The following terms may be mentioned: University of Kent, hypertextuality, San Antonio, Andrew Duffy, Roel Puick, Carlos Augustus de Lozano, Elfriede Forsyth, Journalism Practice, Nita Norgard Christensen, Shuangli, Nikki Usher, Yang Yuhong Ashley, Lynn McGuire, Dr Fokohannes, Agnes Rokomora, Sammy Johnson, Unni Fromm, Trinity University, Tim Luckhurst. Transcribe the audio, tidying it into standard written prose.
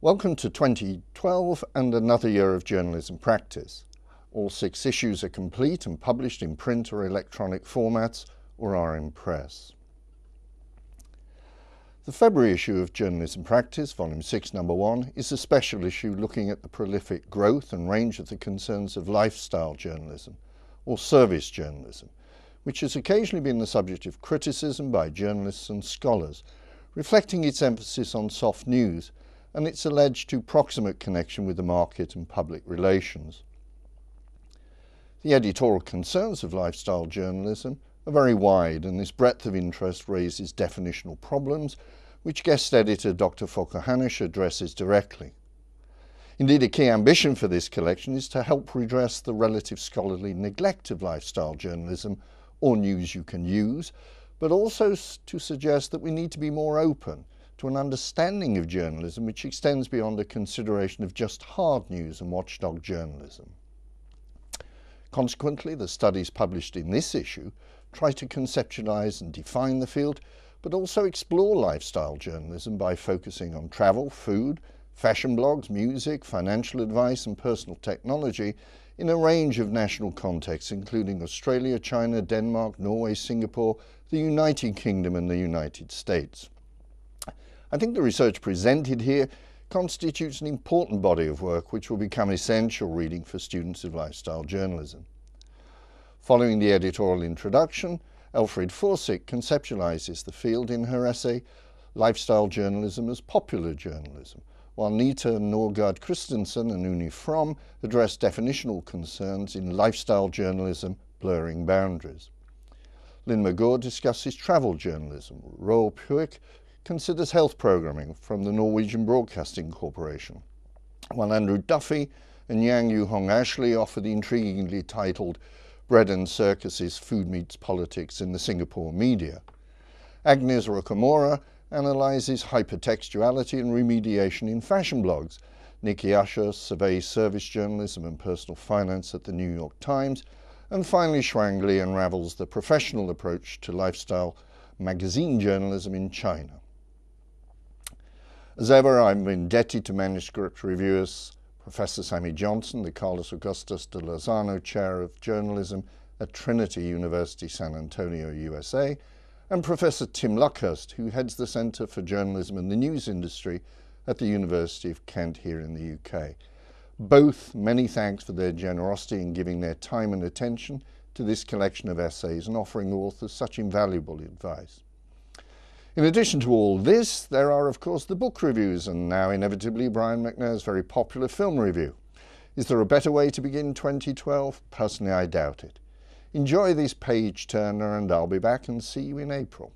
Welcome to 2012 and another year of Journalism Practice. All 6 issues are complete and published in print or electronic formats or are in press. The February issue of Journalism Practice, Volume 6, Number 1, is a special issue looking at the prolific growth and range of the concerns of lifestyle journalism or service journalism, which has occasionally been the subject of criticism by journalists and scholars, reflecting its emphasis on soft news and its alleged too proximate connection with the market and public relations. The editorial concerns of lifestyle journalism are very wide, and this breadth of interest raises definitional problems which guest editor Dr Fokohannes addresses directly. Indeed, a key ambition for this collection is to help redress the relative scholarly neglect of lifestyle journalism or news you can use, but also to suggest that we need to be more open to an understanding of journalism which extends beyond a consideration of just hard news and watchdog journalism. Consequently, the studies published in this issue try to conceptualize and define the field, but also explore lifestyle journalism by focusing on travel, food, fashion blogs, music, financial advice and personal technology in a range of national contexts, including Australia, China, Denmark, Norway, Singapore, the United Kingdom and the United States. I think the research presented here constitutes an important body of work which will become essential reading for students of lifestyle journalism. Following the editorial introduction, Elfriede Forsyth conceptualises the field in her essay Lifestyle Journalism as Popular Journalism, while Nita Norgard Christensen and Unni Fromm address definitional concerns in lifestyle journalism blurring boundaries. Lynn McGuire discusses travel journalism. Roel Puick considers health programming from the Norwegian Broadcasting Corporation, while Andrew Duffy and Yang Yuhong Ashley offer the intriguingly titled Bread and Circuses, Food Meets Politics in the Singapore Media. Agnes Rokomora analyses hypertextuality and remediation in fashion blogs. Nikki Usher surveys service journalism and personal finance at the New York Times. And finally, Shuangli unravels the professional approach to lifestyle magazine journalism in China. As ever, I'm indebted to manuscript reviewers Professor Sammy Johnson, the Carlos Augustus de Lozano Chair of Journalism at Trinity University, San Antonio, USA, and Professor Tim Luckhurst, who heads the Centre for Journalism and the News Industry at the University of Kent here in the UK. Both, many thanks for their generosity in giving their time and attention to this collection of essays and offering authors such invaluable advice. In addition to all this, there are of course the book reviews and now inevitably Brian McNair's very popular film review. Is there a better way to begin 2012? Personally, I doubt it. Enjoy this page turner and I'll be back and see you in April.